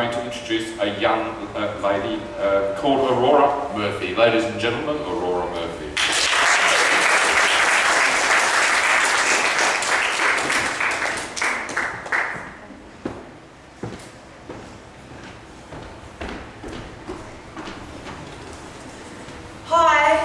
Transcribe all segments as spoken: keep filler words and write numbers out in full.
going to introduce a young uh, lady uh, called Aurora Murphy. Ladies and gentlemen, Aurora Murphy. Hi.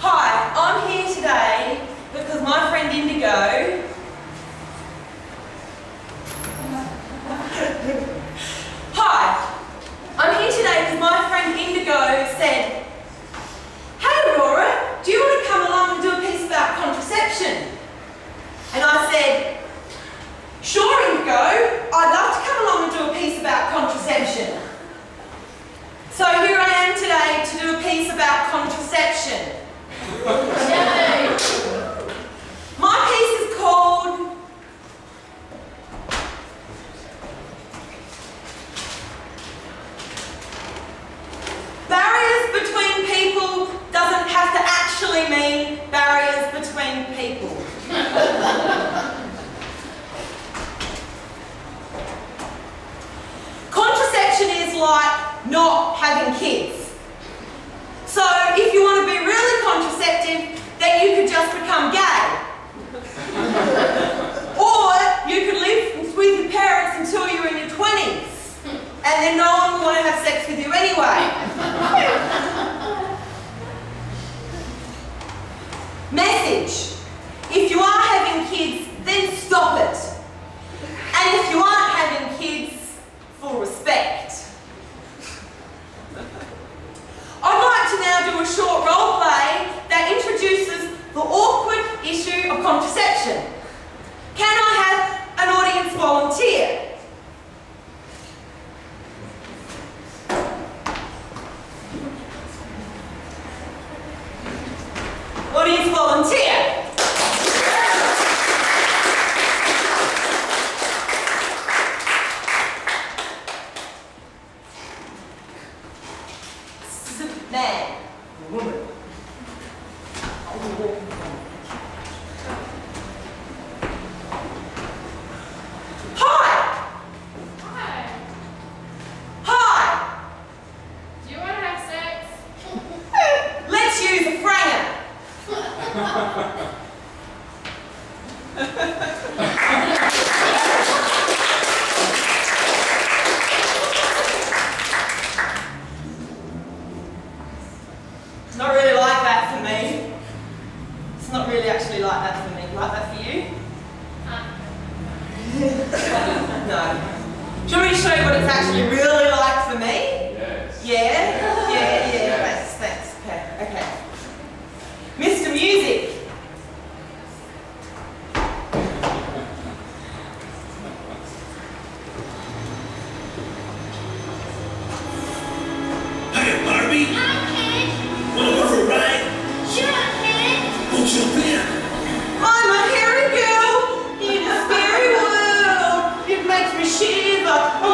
Hi. I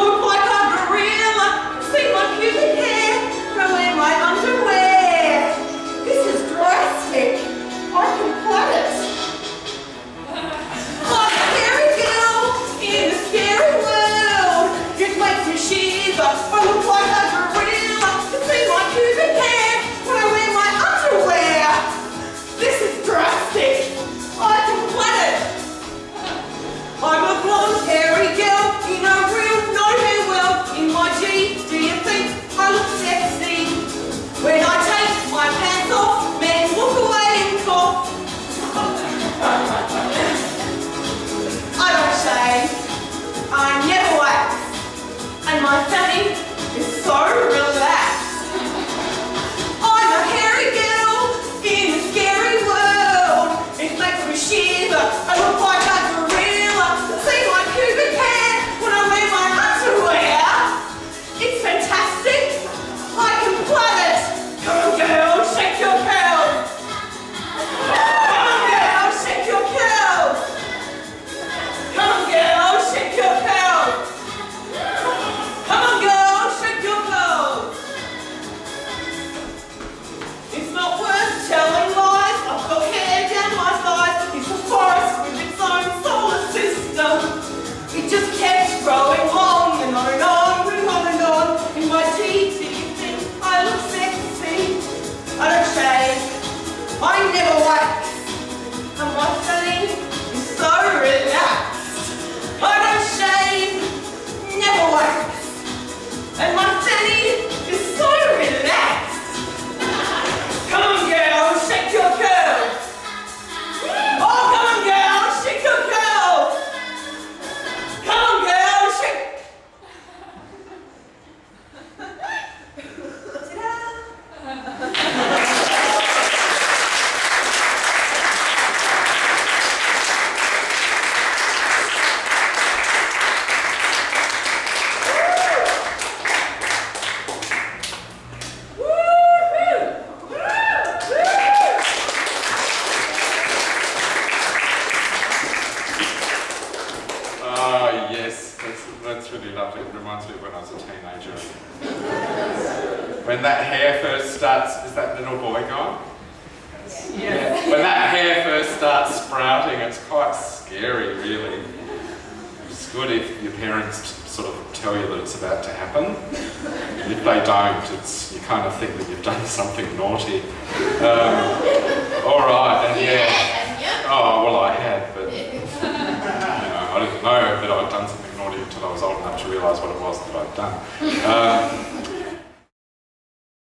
look like that gorilla between my cubicles. when that hair first starts, is that little boy gone? Yes. Yeah. Yeah. When that hair first starts sprouting, it's quite scary, really. It's good if your parents sort of tell you that it's about to happen. And if they don't, it's, you kind of think that you've done something naughty. Um, all right, and yeah. Oh, well, I had, but you know, I didn't know that I'd done something naughty until I was old enough to realise what it was that I'd done. Um,